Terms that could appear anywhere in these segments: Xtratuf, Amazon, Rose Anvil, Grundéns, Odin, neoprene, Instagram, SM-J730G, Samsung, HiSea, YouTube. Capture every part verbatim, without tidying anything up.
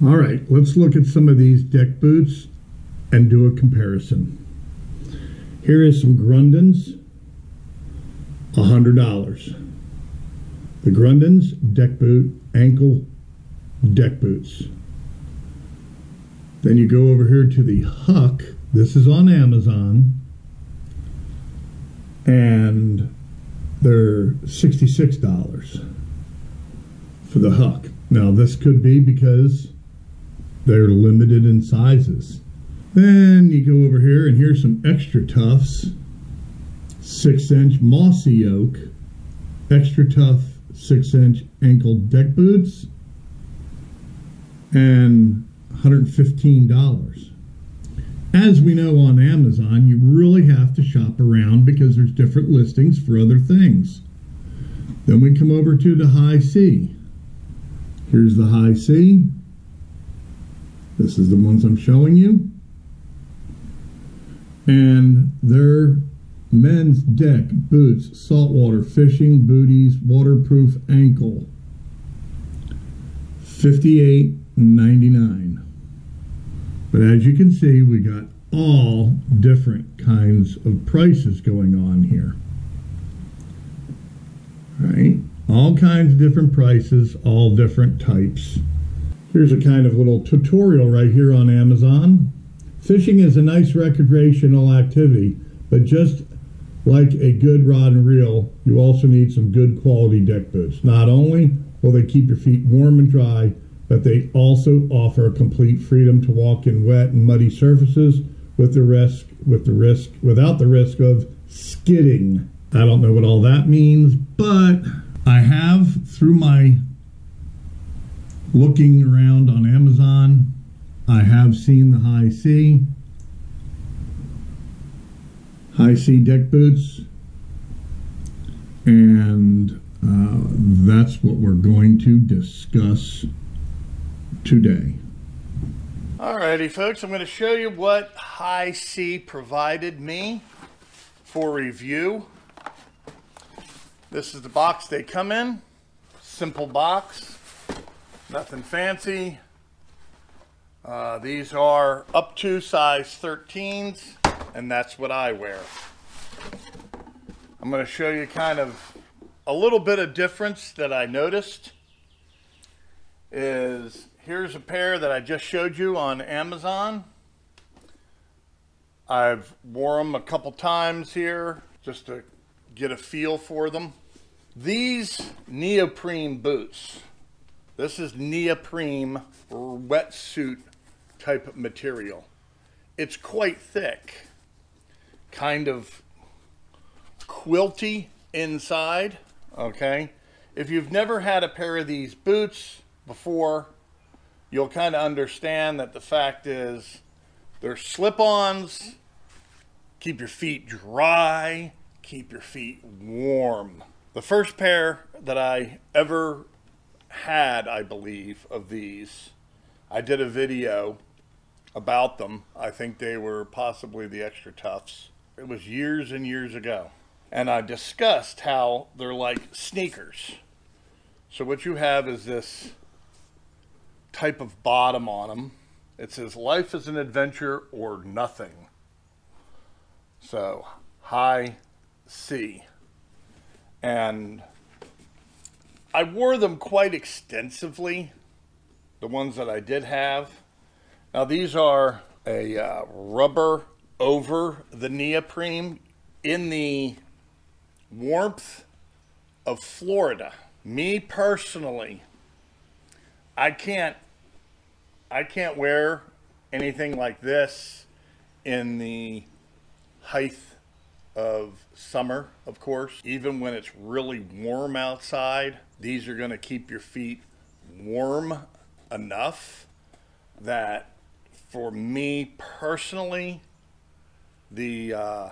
All right, let's look at some of these deck boots and do a comparison. Here is some Grundéns, one hundred dollars. The Grundéns deck boot, ankle deck boots. Then you go over here to the Huck. This is on Amazon. And they're sixty-six dollars for the Huck. Now this could be because they're limited in sizes. Then you go over here, and here's some Xtratufs, six inch mossy oak, Xtratuf six inch ankle deck boots, and one hundred fifteen dollars. As we know on Amazon, you really have to shop around because there's different listings for other things. Then we come over to the HiSea. Here's the HiSea. This is the ones I'm showing you. And they're men's deck boots, saltwater fishing, booties, waterproof ankle. fifty-eight ninety-nine. But as you can see, we got all different kinds of prices going on here. All right, all kinds of different prices, all different types. Here's a kind of little tutorial right here on Amazon. Fishing is a nice recreational activity, but just like a good rod and reel, you also need some good quality deck boots. Not only will they keep your feet warm and dry, but they also offer complete freedom to walk in wet and muddy surfaces with the risk, with the risk, without the risk of skidding. I don't know what all that means, but I have, through my looking around on Amazon, I have seen the HiSea. HiSea deck boots, and uh, that's what we're going to discuss today. Alrighty folks, I'm going to show you what HiSea provided me for review. This is the box they come in. Simple box, nothing fancy. Uh, these are up to size thirteens, and that's what I wear. I'm going to show you kind of a little bit of difference that I noticed is here's a pair that I just showed you on Amazon. I've worn them a couple times here just to get a feel for them. These neoprene boots. This is neoprene wetsuit type of material. It's quite thick, kind of quilty inside, okay? If you've never had a pair of these boots before, you'll kind of understand that the fact is they're slip-ons, keep your feet dry, keep your feet warm. The first pair that I ever had, I believe, of these, I did a video about them. I think they were possibly the Xtratufs. It was years and years ago. And I discussed how they're like sneakers. So what you have is this type of bottom on them. It says life is an adventure or nothing. So HiSea, and I wore them quite extensively, the ones that I did have. Now these are a uh, rubber over the neoprene in the warmth of Florida. Me personally, I can't I can't wear anything like this in the height of summer, of course. Even when it's really warm outside, these are going to keep your feet warm enough that for me personally, the, uh,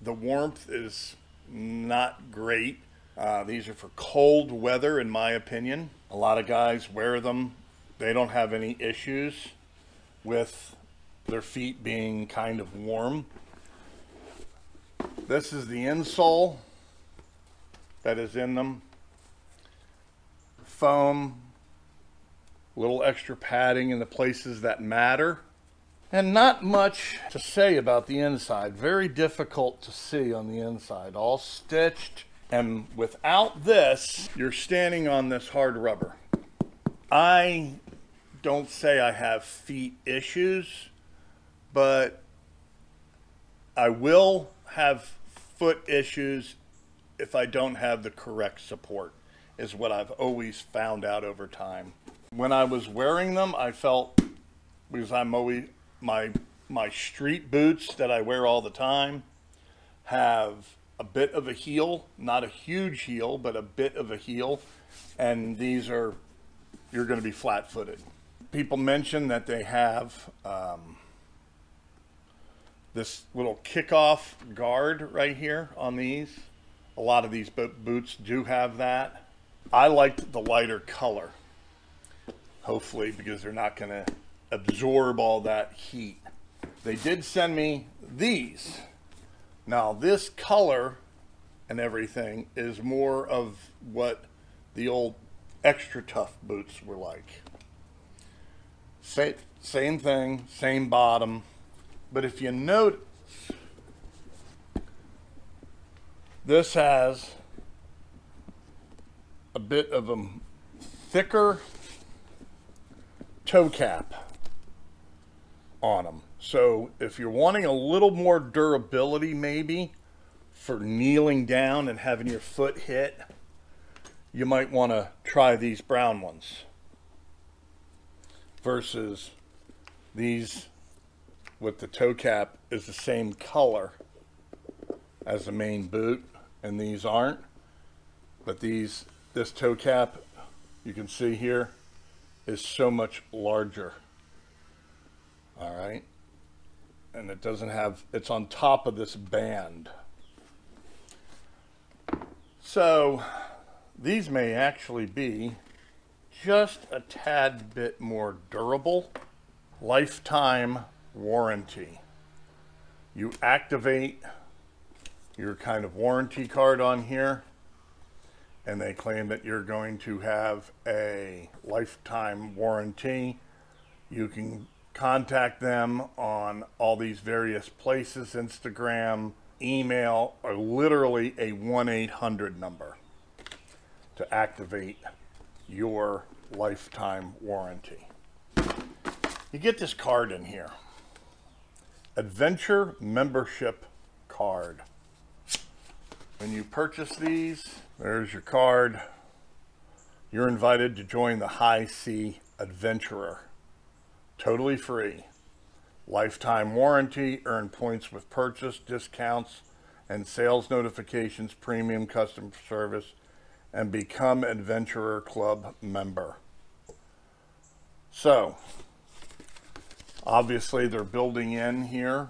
the warmth is not great. Uh, these are for cold weather, in my opinion. A lot of guys wear them. They don't have any issues with their feet being kind of warm. This is the insole that is in them. Foam a little extra padding in the places that matter. And not much to say about the inside. Very difficult to see on the inside. All stitched. And without this, you're standing on this hard rubber. I don't say I have feet issues, but I will have foot issues if I don't have the correct support, is what I've always found out over time. When I was wearing them, I felt, because I'm always... My, my street boots that I wear all the time have a bit of a heel, not a huge heel, but a bit of a heel. And these are, you're going to be flat footed. People mention that they have um, this little kickoff guard right here on these. A lot of these bo- boots do have that. I liked the lighter color, hopefully, because they're not going to absorb all that heat. They did send me these. Now this color and everything is more of what the old Xtratuf boots were like. Sa same thing, same bottom, but if you notice, this has a bit of a thicker toe cap on them. So if you're wanting a little more durability, maybe for kneeling down and having your foot hit, you might want to try these brown ones versus these with the toe cap is the same color as the main boot, and these aren't, but these, this toe cap you can see here is so much larger. All right, and it doesn't have, it's on top of this band. So these may actually be just a tad bit more durable. Lifetime warranty. You activate your kind of warranty card on here, and they claim that you're going to have a lifetime warranty. You can contact them on all these various places, Instagram, email, or literally a one eight hundred number to activate your lifetime warranty. You get this card in here, Adventure Membership Card. When you purchase these, there's your card. You're invited to join the HiSea Adventurer. Totally free. Lifetime warranty, earn points with purchase, discounts, and sales notifications, premium customer service, and become Adventurer Club member. So, obviously they're building in here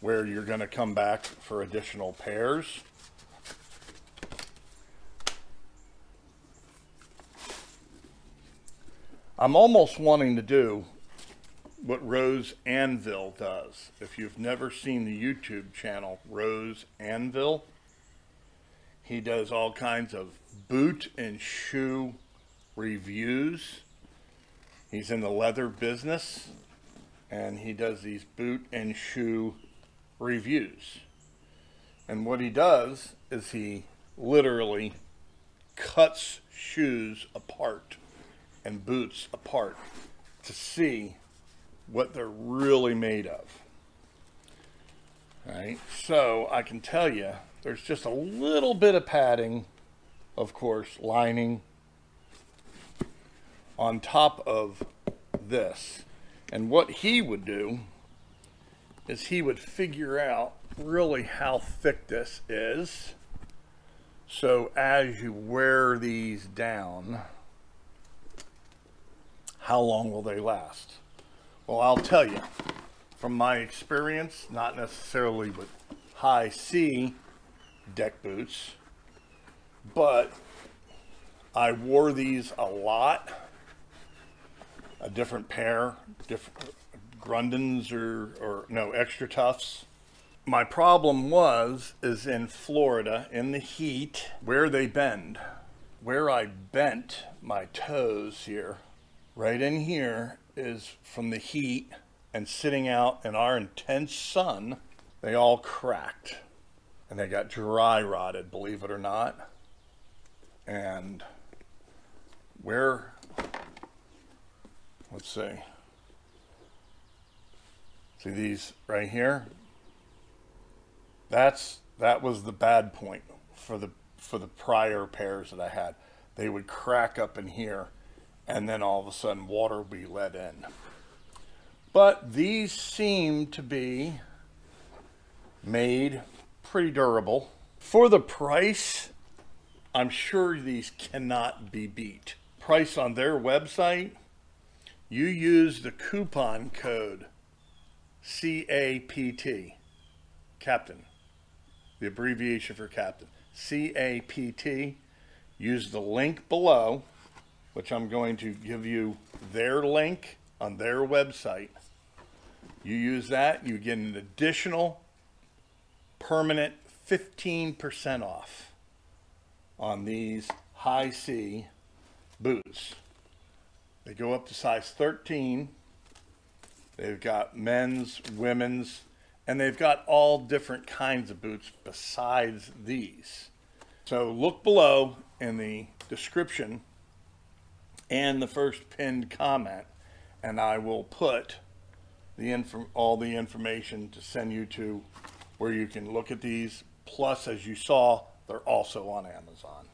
where you're going to come back for additional pairs. I'm almost wanting to do what Rose Anvil does. If you've never seen the YouTube channel Rose Anvil, he does all kinds of boot and shoe reviews. He's in the leather business, and he does these boot and shoe reviews. And what he does is he literally cuts shoes apart and boots apart to see what they're really made of. All right, so I can tell you there's just a little bit of padding, of course, lining on top of this. And what he would do is he would figure out really how thick this is. So as you wear these down, how long will they last? Well, I'll tell you, from my experience, not necessarily with HiSea deck boots, but I wore these a lot. A different pair, different Grundéns or, or no, Xtratufs. My problem was, is in Florida, in the heat, where they bend, where I bent my toes here right in here is from the heat and sitting out in our intense sun, they all cracked and they got dry rotted, believe it or not. And where, let's see, see these right here? That's, that was the bad point for the, for the prior pairs that I had. They would crack up in here and then all of a sudden water would be let in. But these seem to be made pretty durable. For the price, I'm sure these cannot be beat. Price on their website, you use the coupon code C A P T, Captain, the abbreviation for Captain, C A P T. Use the link below, which I'm going to give you their link on their website. You use that, you get an additional permanent fifteen percent off on these HiSea boots. They go up to size thirteen. They've got men's, women's, and they've got all different kinds of boots besides these. So look below in the description and the first pinned comment, and I will put the info, all the information to send you to where you can look at these. Plus, as you saw, they're also on Amazon.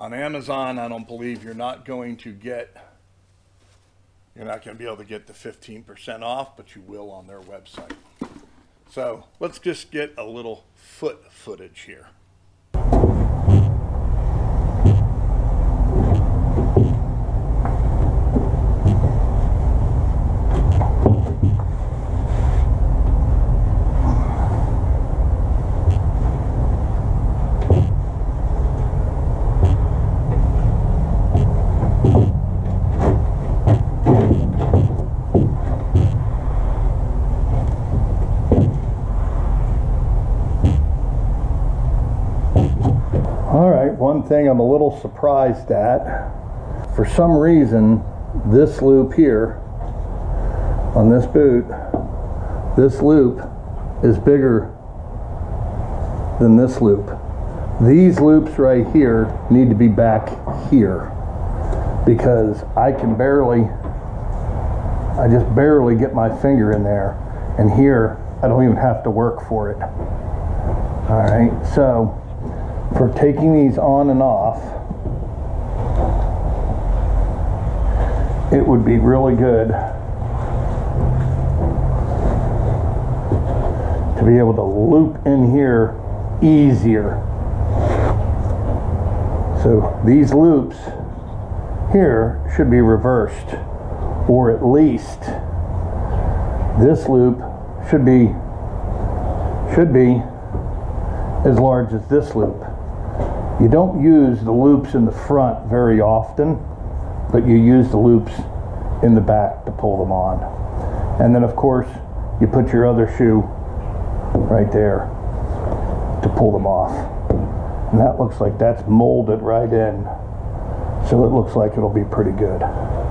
On Amazon, I don't believe you're not going to get, you're not going to be able to get the fifteen percent off, but you will on their website. So let's just get a little foot footage here. One thing I'm a little surprised at, for some reason, this loop here on this boot, this loop is bigger than this loop. These loops right here need to be back here because I can barely, I just barely get my finger in there, and here I don't even have to work for it. All right, so for taking these on and off, it would be really good to be able to loop in here easier. So these loops here should be reversed, or at least this loop should be should be as large as this loop. You don't use the loops in the front very often, but you use the loops in the back to pull them on. And then of course, you put your other shoe right there to pull them off. And that looks like that's molded right in. So it looks like it'll be pretty good.